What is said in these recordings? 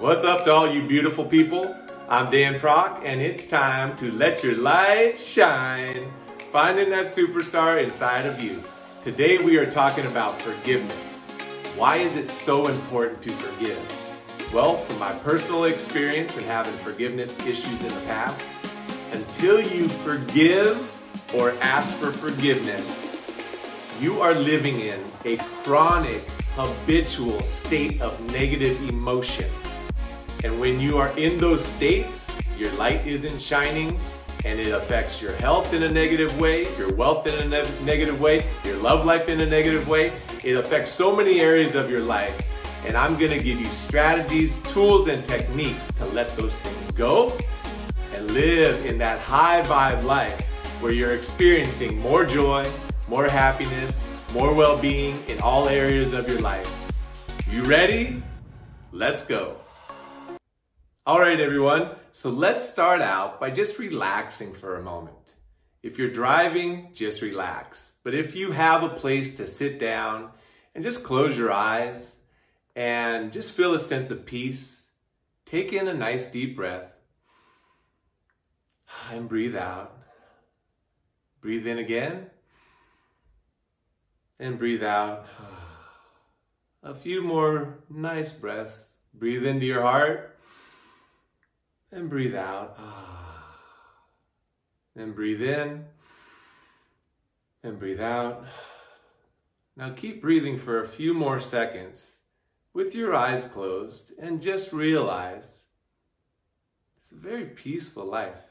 What's up to all you beautiful people? I'm Dan Prok, and it's time to let your light shine, finding that superstar inside of you. Today we are talking about forgiveness. Why is it so important to forgive? Well, from my personal experience in having forgiveness issues in the past, until you forgive or ask for forgiveness, you are living in a chronic, habitual state of negative emotion. And when you are in those states, your light isn't shining, and it affects your health in a negative way, your wealth in a negative way, your love life in a negative way. It affects so many areas of your life. And I'm gonna give you strategies, tools, and techniques to let those things go and live in that high vibe life where you're experiencing more joy, more happiness, more well-being in all areas of your life. You ready? Let's go. All right, everyone. So let's start out by just relaxing for a moment. If you're driving, just relax. But if you have a place to sit down and just close your eyes and just feel a sense of peace, take in a nice deep breath and breathe out. Breathe in again and breathe out. A few more nice breaths. Breathe into your heart. And breathe out, and breathe in, and breathe out. Now keep breathing for a few more seconds with your eyes closed, and just realize it's a very peaceful life.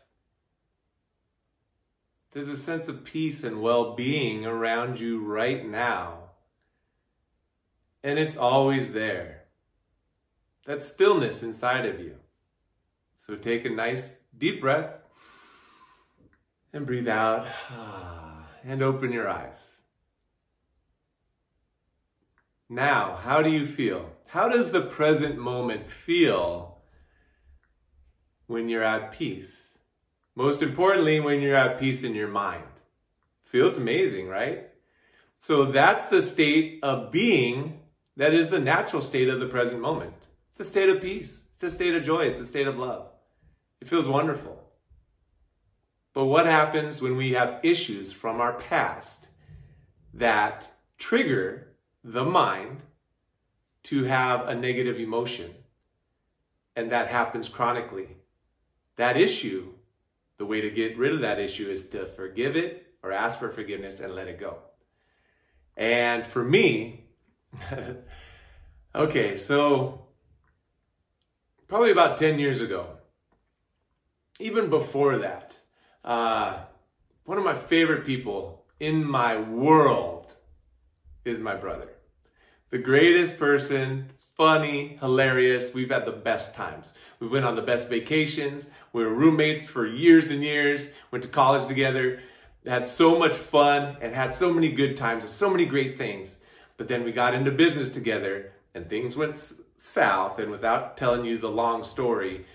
There's a sense of peace and well-being around you right now, and it's always there. That stillness inside of you. So take a nice deep breath and breathe out and open your eyes. Now, how do you feel? How does the present moment feel when you're at peace? Most importantly, when you're at peace in your mind. Feels amazing, right? So that's the state of being that is the natural state of the present moment. It's a state of peace. It's a state of joy. It's a state of love. It feels wonderful. But what happens when we have issues from our past that trigger the mind to have a negative emotion? And that happens chronically. That issue, the way to get rid of that issue is to forgive it or ask for forgiveness and let it go. And for me, okay, so probably about 10 years ago, even before that, one of my favorite people in my world is my brother. The greatest person, funny, hilarious. We've had the best times. We went on the best vacations. We were roommates for years and years, went to college together, had so much fun and had so many good times and so many great things. But then we got into business together and things went south. And without telling you the long story,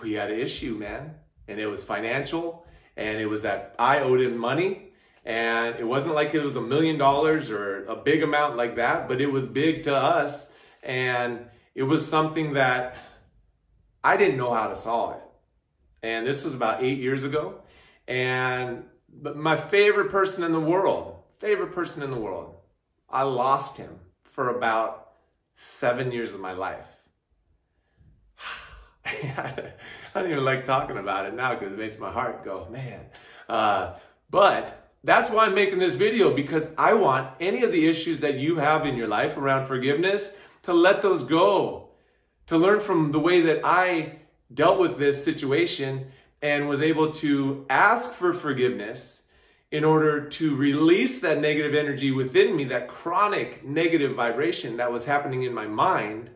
we had an issue, man, and it was financial, and it was that I owed him money, and it wasn't like it was $1 million or a big amount like that, but it was big to us, and it was something that I didn't know how to solve it. And this was about 8 years ago, but my favorite person in the world, I lost him for about 7 years of my life. I don't even like talking about it now because it makes my heart go, man. But that's why I'm making this video, because I want any of the issues that you have in your life around forgiveness to let those go, to learn from the way that I dealt with this situation and was able to ask for forgiveness in order to release that negative energy within me, that chronic negative vibration that was happening in my mind,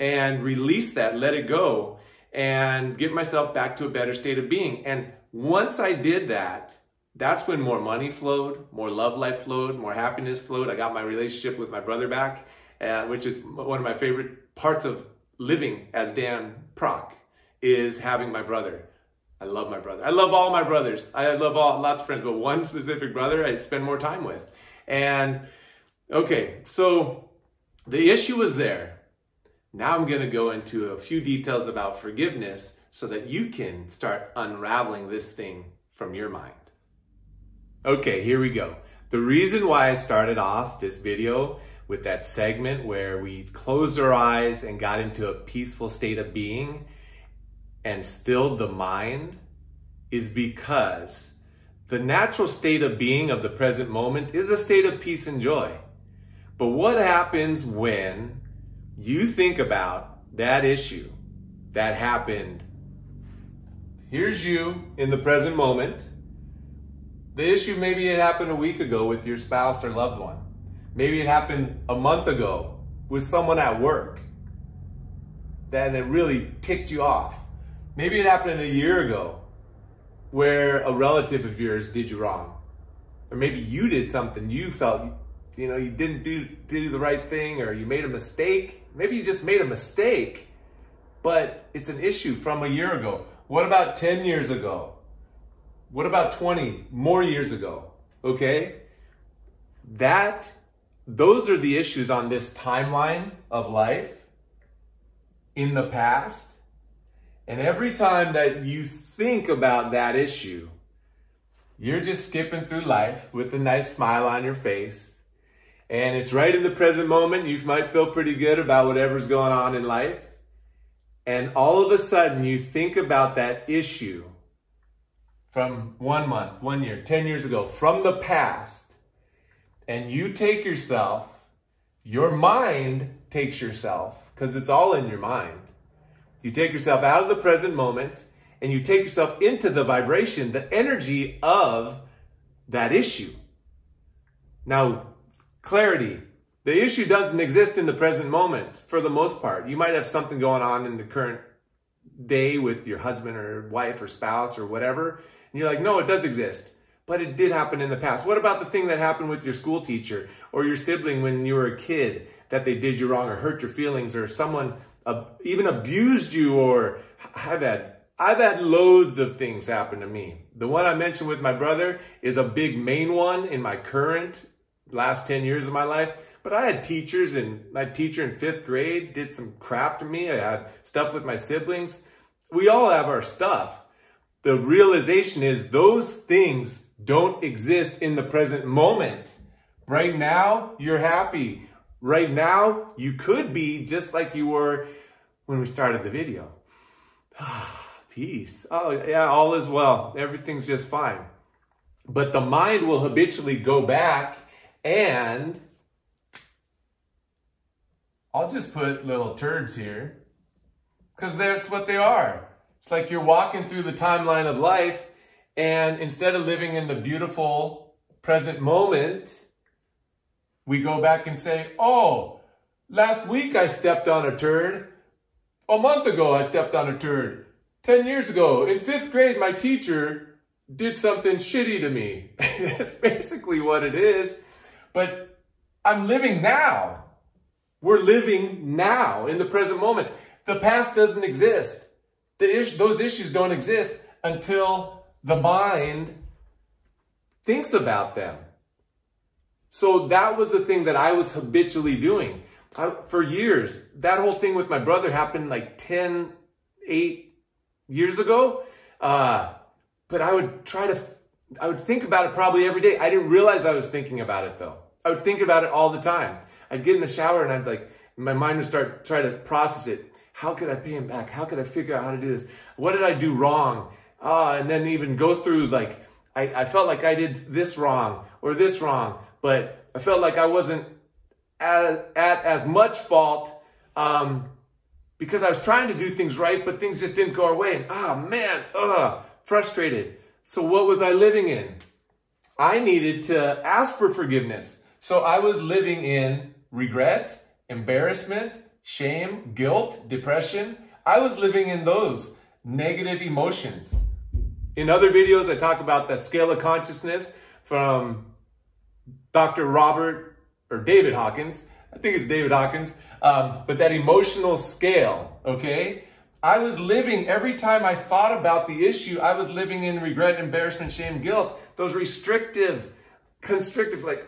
and release that, let it go, and get myself back to a better state of being. And once I did that, that's when more money flowed, more love life flowed, more happiness flowed. I got my relationship with my brother back, which is one of my favorite parts of living as Dan Prok, is having my brother. I love my brother. I love all my brothers. I love lots of friends, but one specific brother I spend more time with. And okay, so the issue was there. Now I'm going to go into a few details about forgiveness so that you can start unraveling this thing from your mind. Okay, here we go. The reason why I started off this video with that segment where we closed our eyes and got into a peaceful state of being and stilled the mind is because the natural state of being of the present moment is a state of peace and joy. But what happens when you think about that issue that happened? Here's you in the present moment. The issue, maybe it happened a week ago with your spouse or loved one. Maybe it happened a month ago with someone at work that it really ticked you off. Maybe it happened a year ago where a relative of yours did you wrong. Or maybe you did something you felt, you know, you didn't do the right thing, or you made a mistake. Maybe you just made a mistake, but it's an issue from a year ago. What about 10 years ago? What about 20 more years ago? Okay? Those are the issues on this timeline of life in the past. And every time that you think about that issue, you're just skipping through life with a nice smile on your face. And it's right in the present moment. You might feel pretty good about whatever's going on in life. And all of a sudden, you think about that issue from 1 month, 1 year, 10 years ago, from the past. And you take yourself, your mind takes yourself, because it's all in your mind. You take yourself out of the present moment and you take yourself into the vibration, the energy of that issue. Now, clarity. The issue doesn't exist in the present moment for the most part. You might have something going on in the current day with your husband or wife or spouse or whatever. And you're like, no, it does exist. But it did happen in the past. What about the thing that happened with your school teacher or your sibling when you were a kid, that they did you wrong or hurt your feelings, or someone even abused you? Or I've had loads of things happen to me. The one I mentioned with my brother is a big main one in my current last 10 years of my life. But I had teachers, and my teacher in 5th grade did some crap to me. I had stuff with my siblings. We all have our stuff. The realization is those things don't exist in the present moment. Right now, you're happy. Right now, you could be just like you were when we started the video. Peace. Oh, yeah, all is well. Everything's just fine. But the mind will habitually go back, and I'll just put little turds here because that's what they are. It's like you're walking through the timeline of life, and instead of living in the beautiful present moment, we go back and say, oh, last week I stepped on a turd. A month ago I stepped on a turd. 10 years ago, in 5th grade, my teacher did something shitty to me. That's basically what it is. But I'm living now. We're living now in the present moment. The past doesn't exist. Those issues don't exist until the mind thinks about them. So that was the thing that I was habitually doing for years. That whole thing with my brother happened like 8 years ago. But I would think about it probably every day. I didn't realize I was thinking about it though. I would think about it all the time. I'd get in the shower and I'd like, my mind would start trying to process it. How could I pay him back? How could I figure out how to do this? What did I do wrong? And then even go through, like, I felt like I did this wrong or this wrong, but I felt like I wasn't at as much fault because I was trying to do things right, but things just didn't go our way. And, frustrated. So what was I living in? I needed to ask for forgiveness. So I was living in regret, embarrassment, shame, guilt, depression. I was living in those negative emotions. In other videos, I talk about that scale of consciousness from Dr. Robert or David Hawkins. I think it's David Hawkins, but that emotional scale, okay? I was living, every time I thought about the issue, I was living in regret, embarrassment, shame, guilt. Those restrictive, constrictive, like,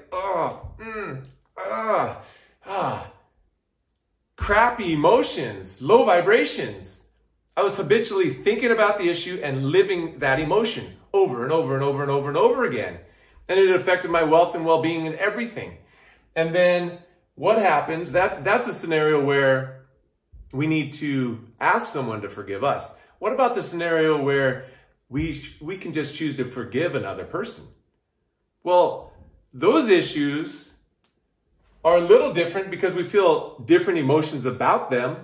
crappy emotions, low vibrations. I was habitually thinking about the issue and living that emotion over and over and over and over and over again. And it affected my wealth and well-being and everything. And then what happens? That's a scenario where we need to ask someone to forgive us. What about the scenario where we can just choose to forgive another person? Well, those issues are a little different because we feel different emotions about them.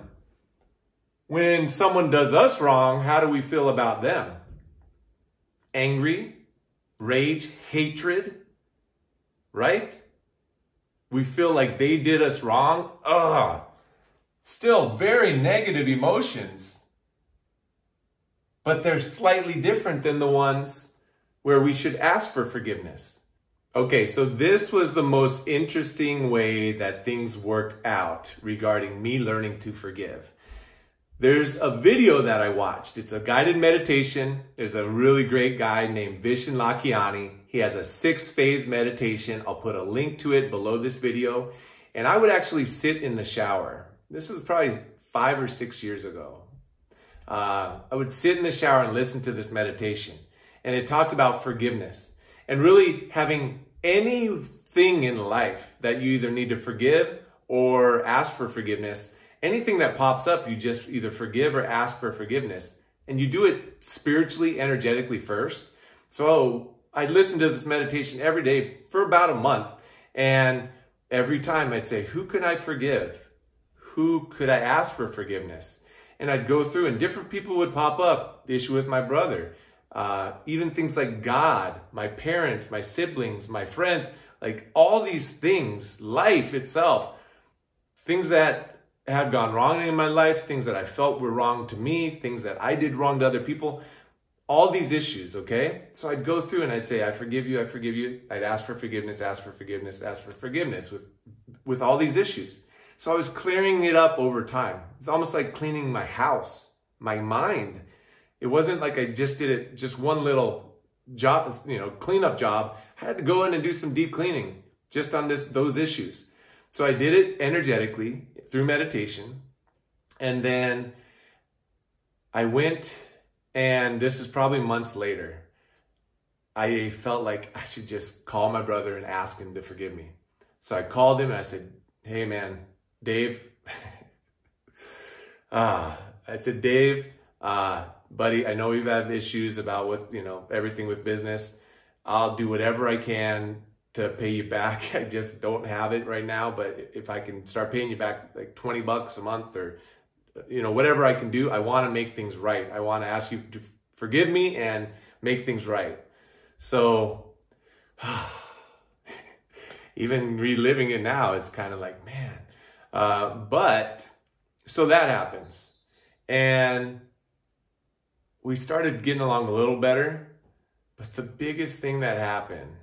When someone does us wrong, how do we feel about them? Angry, rage, hatred, right? We feel like they did us wrong. Ugh. Still very negative emotions, but they're slightly different than the ones where we should ask for forgiveness. Okay, so this was the most interesting way that things worked out regarding me learning to forgive. There's a video that I watched. It's a guided meditation. There's a really great guy named Vishen Lakhiani. He has a 6-phase meditation. I'll put a link to it below this video. And I would actually sit in the shower. This was probably 5 or 6 years ago. I would sit in the shower and listen to this meditation. And it talked about forgiveness and really having anything in life that you either need to forgive or ask for forgiveness. Anything that pops up, you just either forgive or ask for forgiveness. And you do it spiritually, energetically first. So I listened to this meditation every day for about a month. And every time I'd say, who can I forgive? Who could I ask for forgiveness? And I'd go through and different people would pop up. The issue with my brother. Even things like God, my parents, my siblings, my friends. Like all these things, life itself. Things that have gone wrong in my life, things that I felt were wrong to me, things that I did wrong to other people, all these issues, okay? So I'd go through and I'd say, I forgive you, I forgive you. I'd ask for forgiveness, ask for forgiveness, ask for forgiveness with all these issues. So I was clearing it up over time. It's almost like cleaning my house, my mind. It wasn't like I just did it, just one little job, you know, cleanup job. I had to go in and do some deep cleaning just on those issues. So I did it energetically through meditation. And then I went, and this is probably months later, I felt like I should just call my brother and ask him to forgive me. So I called him and I said, hey man, Dave, I said, Dave, buddy, I know you've had issues about with, you know, everything with business. I'll do whatever I can to pay you back. I just don't have it right now, but if I can start paying you back like 20 bucks a month or, you know, whatever I can do, I want to make things right. I want to ask you to forgive me and make things right. So even reliving it now is kind of like, man, but so that happens. And we started getting along a little better, but the biggest thing that happened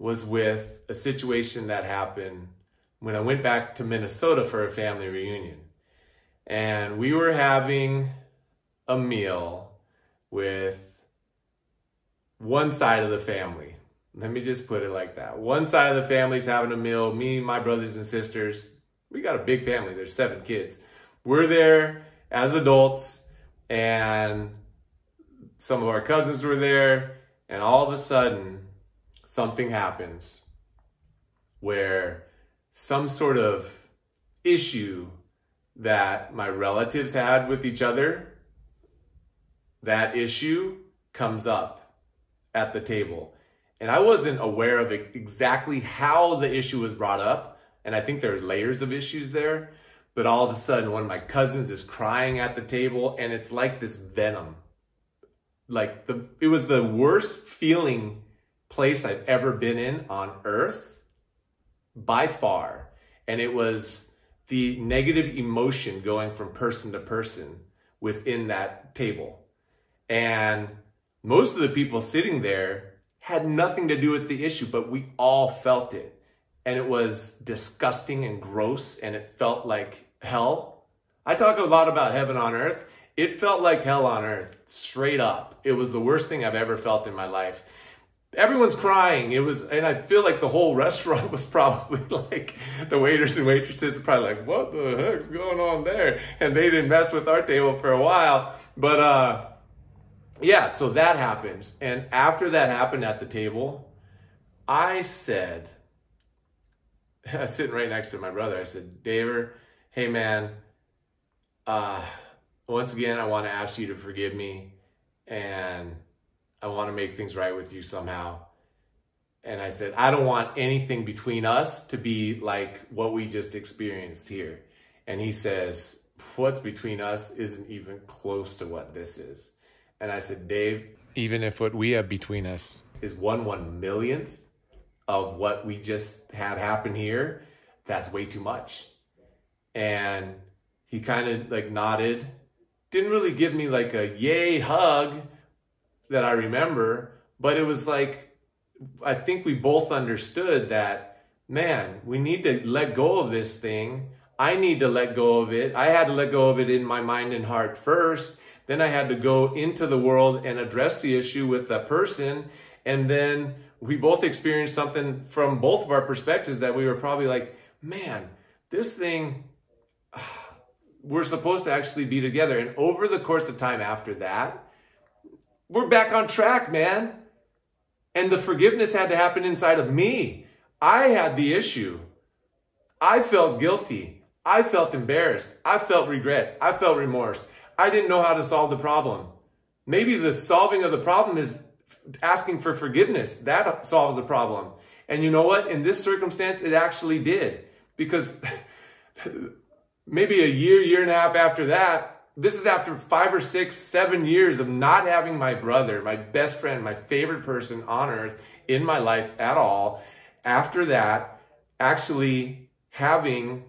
was with a situation that happened when I went back to Minnesota for a family reunion. And we were having a meal with one side of the family. Let me just put it like that. One side of the family's having a meal. Me, my brothers and sisters. We got a big family. There's 7 kids. We're there as adults, and some of our cousins were there, and all of a sudden, something happens where some sort of issue that my relatives had with each other, that issue comes up at the table. And I wasn't aware of exactly how the issue was brought up. And I think there are layers of issues there. But all of a sudden, one of my cousins is crying at the table, and it's like this venom. Like it was the worst feeling place I've ever been in on earth by far. And it was the negative emotion going from person to person within that table. And most of the people sitting there had nothing to do with the issue, but we all felt it. And it was disgusting and gross, and it felt like hell. I talk a lot about heaven on earth. It felt like hell on earth, straight up. It was the worst thing I've ever felt in my life. everyone's crying. It was, and I feel like the whole restaurant was probably like, the waiters and waitresses were probably like, what the heck's going on there? And they didn't mess with our table for a while. But yeah, so that happens. And after that happened at the table, I said, I was sitting right next to my brother. I said, Davor, hey man, once again, I want to ask you to forgive me, and I want to make things right with you somehow. And I said, I don't want anything between us to be like what we just experienced here. And he says, what's between us isn't even close to what this is. And I said, Dave, even if what we have between us is 1/1,000,000th of what we just had happen here, that's way too much. And he kind of like nodded, didn't really give me like a yay hug that I remember, but it was like, I think we both understood that, man, we need to let go of this thing. I need to let go of it. I had to let go of it in my mind and heart first. Then I had to go into the world and address the issue with that person. And then we both experienced something from both of our perspectives that we were probably like, man, this thing, we're supposed to actually be together. And over the course of time after that, we're back on track, man. And the forgiveness had to happen inside of me. I had the issue. I felt guilty. I felt embarrassed. I felt regret. I felt remorse. I didn't know how to solve the problem. Maybe the solving of the problem is asking for forgiveness. That solves the problem. And you know what? In this circumstance, it actually did. Because maybe a year, year and a half after that, this is after 5 or 6, 7 years of not having my brother, my best friend, my favorite person on earth in my life at all. After that, actually having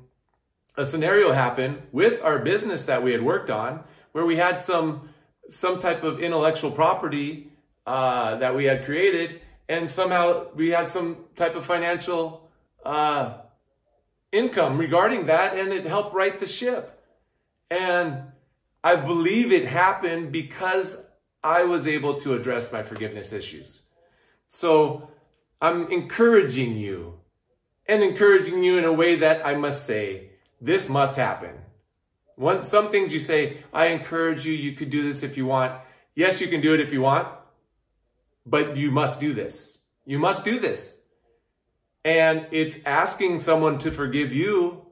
a scenario happen with our business that we had worked on, where we had some type of intellectual property that we had created, and somehow we had some type of financial income regarding that, and it helped right the ship. And I believe it happened because I was able to address my forgiveness issues. So I'm encouraging you, and encouraging you in a way that I must say, this must happen. Some things you say, I encourage you, you could do this if you want. Yes, you can do it if you want, but you must do this. You must do this. And it's asking someone to forgive you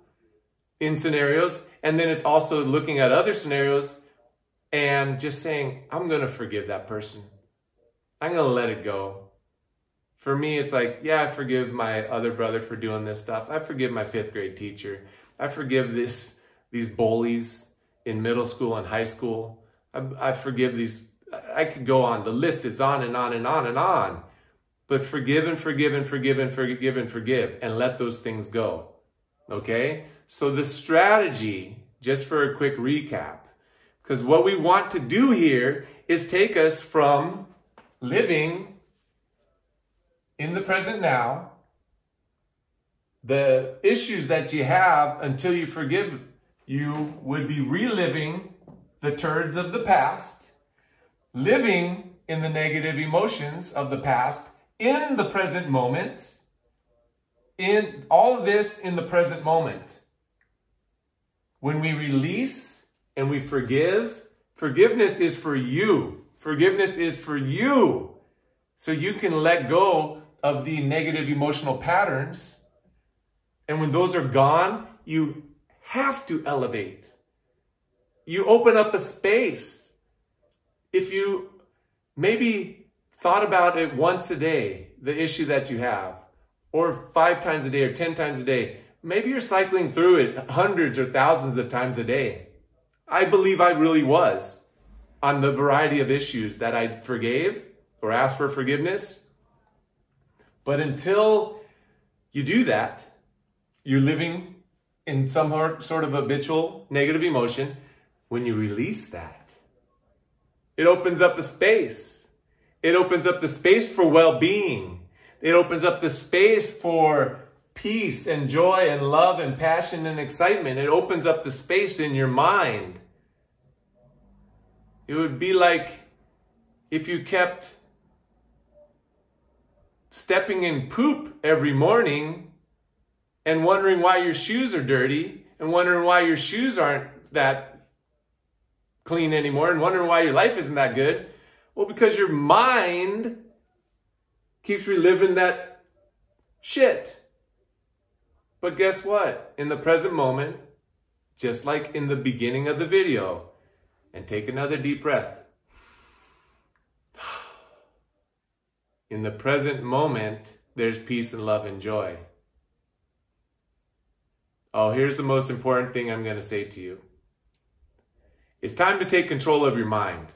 in scenarios, and then it's also looking at other scenarios and just saying, I'm going to forgive that person. I'm going to let it go. For me, it's like, yeah, I forgive my other brother for doing this stuff. I forgive my 5th grade teacher. I forgive these bullies in middle school and high school. I forgive these. I could go on. The list is on and on and on and on. But forgive and forgive and forgive and forgive and forgive, and let those things go. Okay? So the strategy, just for a quick recap, because what we want to do here is take us from living in the present now, the issues that you have until you forgive, you would be reliving the turds of the past, living in the negative emotions of the past in the present moment, in all of this in the present moment. When we release and we forgive, forgiveness is for you. Forgiveness is for you. So you can let go of the negative emotional patterns. And when those are gone, you have to elevate. You open up a space. If you maybe thought about it once a day, the issue that you have, or 5 times a day or 10 times a day, maybe you're cycling through it hundreds or thousands of times a day. I believe I really was on the variety of issues that I forgave or asked for forgiveness. But until you do that, you're living in some sort of habitual negative emotion. When you release that, it opens up a space. It opens up the space for well-being. It opens up the space for peace and joy and love and passion and excitement. It opens up the space in your mind. It would be like if you kept stepping in poop every morning and wondering why your shoes are dirty and wondering why your shoes aren't that clean anymore and wondering why your life isn't that good? Well, because your mind keeps reliving that shit. But guess what? In the present moment, just like in the beginning of the video, and take another deep breath. In the present moment, there's peace and love and joy. Oh, here's the most important thing I'm going to say to you. It's time to take control of your mind.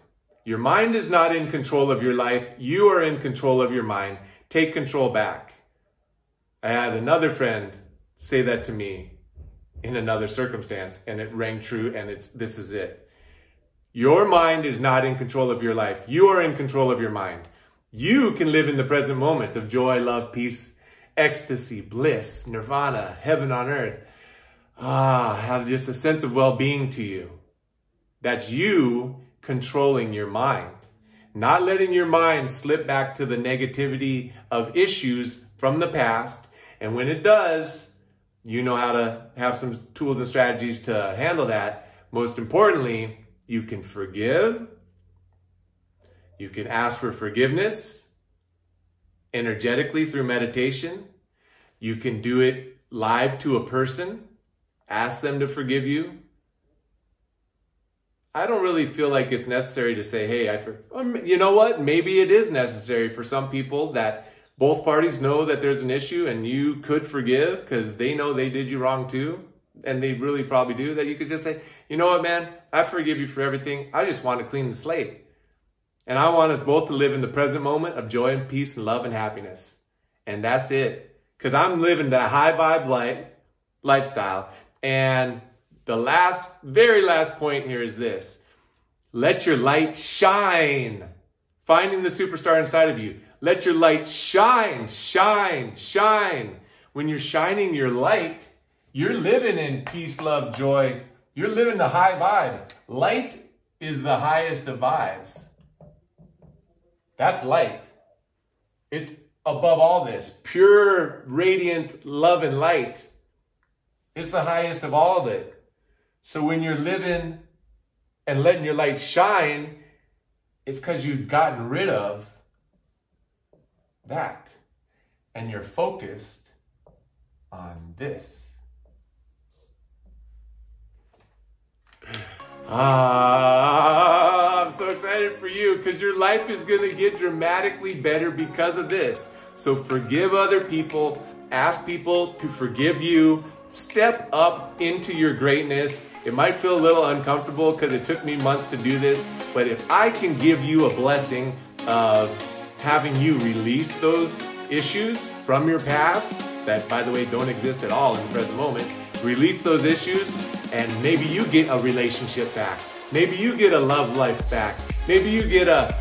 Your mind is not in control of your life. You are in control of your mind. Take control back. I had another friend say that to me in another circumstance, and it rang true, and this is it. Your mind is not in control of your life. You are in control of your mind. You can live in the present moment of joy, love, peace, ecstasy, bliss, nirvana, heaven on earth. Have just a sense of well-being to you. That's you controlling your mind. Not letting your mind slip back to the negativity of issues from the past. And when it does, you know how to have some tools and strategies to handle that. Most importantly, you can forgive. You can ask for forgiveness energetically through meditation. You can do it live to a person. Ask them to forgive you. I don't really feel like it's necessary to say, hey, you know what? Maybe it is necessary for some people that both parties know that there's an issue and you could forgive because they know they did you wrong too. And they really probably do, that you could just say, you know what, man, I forgive you for everything. I just want to clean the slate. And I want us both to live in the present moment of joy and peace and love and happiness. And that's it. Because I'm living that high vibe lifestyle. And the very last point here is this. Let your light shine. Finding the superstar inside of you. Let your light shine, shine, shine. When you're shining your light, you're living in peace, love, joy. You're living the high vibe. Light is the highest of vibes. That's light. It's above all this. Pure, radiant love and light. It's the highest of all of it. So when you're living and letting your light shine, it's because you've gotten rid of that. And you're focused on this. I'm so excited for you because your life is going to get dramatically better because of this. So forgive other people. Ask people to forgive you. Step up into your greatness. It might feel a little uncomfortable because it took me months to do this. But if I can give you a blessing of having you release those issues from your past, that, by the way, don't exist at all in the present moment, release those issues, and maybe you get a relationship back. Maybe you get a love life back. Maybe you get a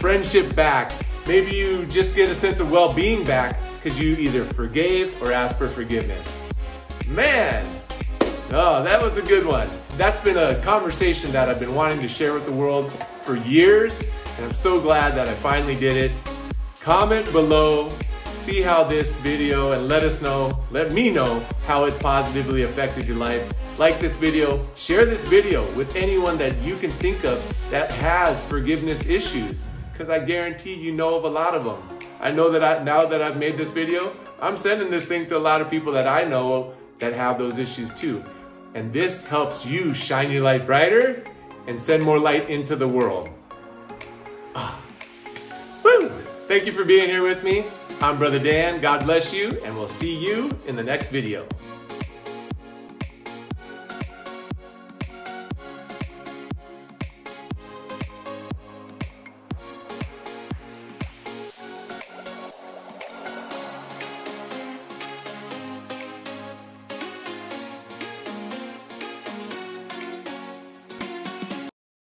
friendship back. Maybe you just get a sense of well-being back because you either forgave or asked for forgiveness. Man, oh, that was a good one. That's been a conversation that I've been wanting to share with the world for years, and I'm so glad that I finally did it. Comment below. See how this video, and let me know how it's positively affected your life. Like this video, share this video with anyone that you can think of that has forgiveness issues, because I guarantee you know of a lot of them. I know that now that I've made this video, I'm sending this thing to a lot of people that I know that have those issues too. And this helps you shine your light brighter and send more light into the world. Woo! Thank you for being here with me. I'm Brother Dan, God bless you, and we'll see you in the next video.